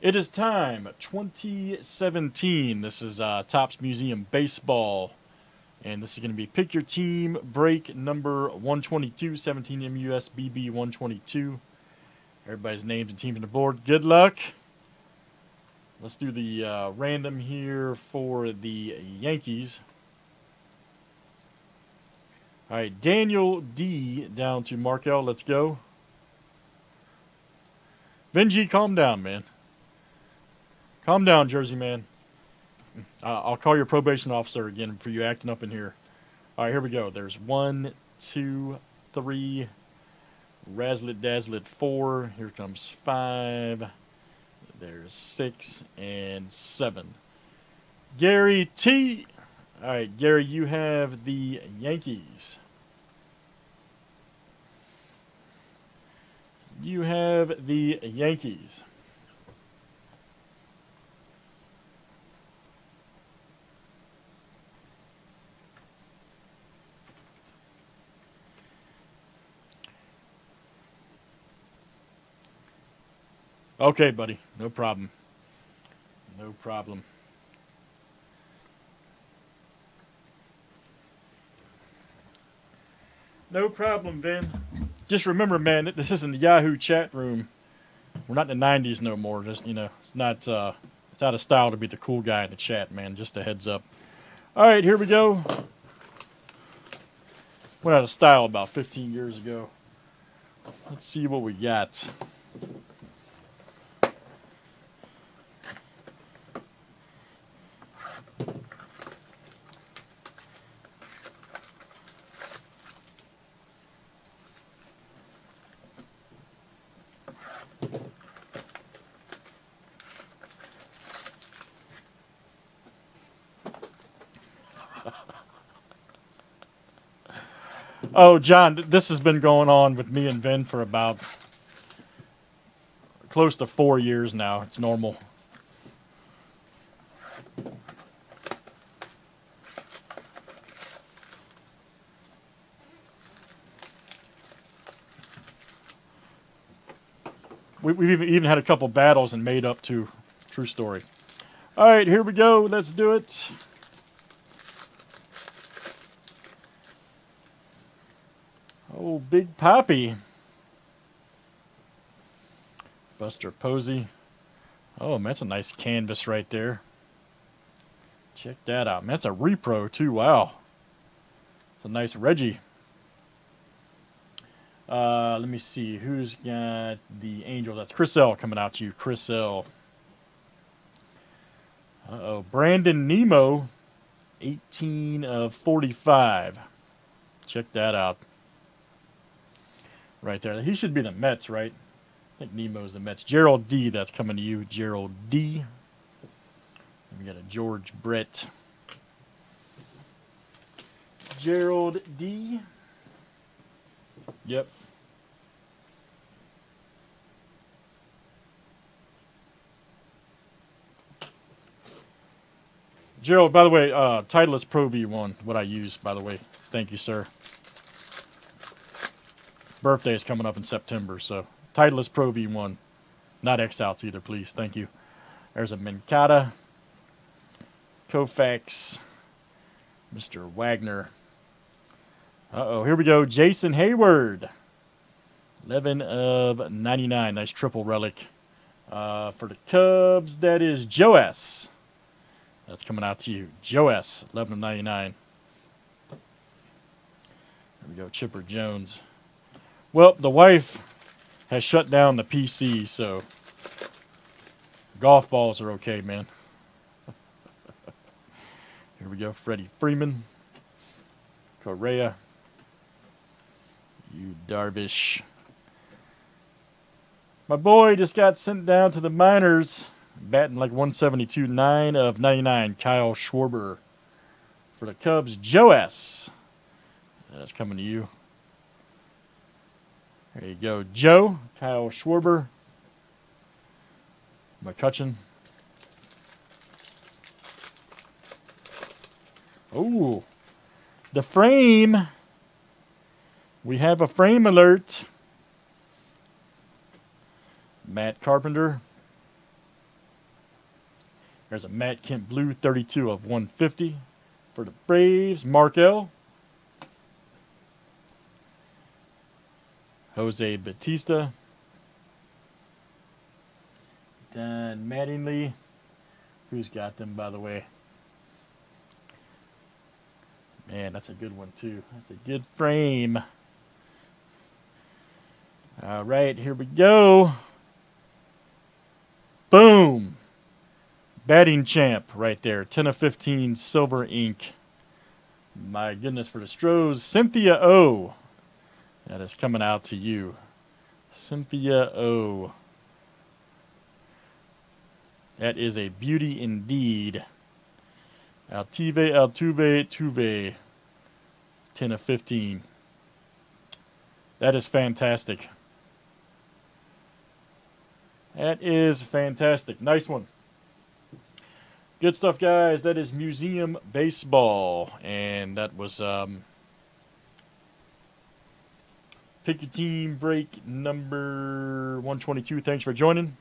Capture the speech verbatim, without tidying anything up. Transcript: It is time, twenty seventeen. This is uh, Topps Museum Baseball. And this is going to be Pick Your Team, break number one twenty-two, seventeen M U S B B one twenty-two. Everybody's names and teams on the board. Good luck. Let's do the uh, random here for the Yankees. All right, Daniel D down to Markel. Let's go. Benji, calm down, man. Calm down, Jersey man. Uh, I'll call your probation officer again for you acting up in here. All right, here we go. There's one, two, three. Razzlet Dazzlet, four. Here comes five. There's six and seven. Gary T. All right, Gary, you have the Yankees. You have the Yankees. Okay, buddy. No problem. No problem. No problem, Ben. Just remember, man, this isn't the Yahoo chat room. We're not in the nineties no more. Just, you know, it's not uh, it's out of style to be the cool guy in the chat, man. Just a heads up. All right, here we go. Went out of style about fifteen years ago. Let's see what we got. Oh, John, this has been going on with me and Ben for about close to four years now. It's normal. We, we've even had a couple battles and made up to true story. All right, here we go. Let's do it. Oh, Big Papi. Buster Posey. Oh, man, that's a nice canvas right there. Check that out. Man, that's a repro, too. Wow. It's a nice Reggie. Uh, let me see. Who's got the Angels? That's Chris L coming out to you. Chris L. Uh-oh. Brandon Nemo, eighteen of forty-five. Check that out. Right there. He should be the Mets, right? I think Nemo's the Mets. Gerald D, that's coming to you. Gerald D. We got a George Brett. Gerald D. Yep. Gerald, by the way, uh, Titleist Pro V one, what I use, by the way. Thank you, sir. Birthday is coming up in September, so Titleist Pro V one. Not X-outs either, please. Thank you. There's a Minkata, Koufax, Mister Wagner. Uh-oh, here we go. Jason Hayward, eleven of ninety-nine. Nice triple relic. Uh, for the Cubs, that is Joe S. That's coming out to you. Joe S, eleven of ninety-nine. Here we go, Chipper Jones. Well, the wife has shut down the P C, so golf balls are okay, man. Here we go, Freddie Freeman, Correa, Yu Darvish. My boy just got sent down to the minors, batting like one seventy-two, nine of ninety-nine, Kyle Schwarber. For the Cubs, Joe S. That's coming to you. There you go, Joe, Kyle Schwarber, McCutcheon. Oh, the frame. We have a frame alert. Matt Carpenter. There's a Matt Kemp blue, thirty-two of one fifty for the Braves. Markel. Jose Bautista. Dan Mattingly. Who's got them, by the way? Man, that's a good one, too. That's a good frame. All right, here we go. Boom. Batting champ right there. ten of fifteen, silver ink. My goodness, for the Stros, Cynthia O. That is coming out to you. Cynthia O. That is a beauty indeed. Altuve, Altuve, Tuve. ten of fifteen. That is fantastic. That is fantastic. Nice one. Good stuff, guys. That is Museum Baseball. And that was um, Pick Your Team break number one twenty-two. Thanks for joining.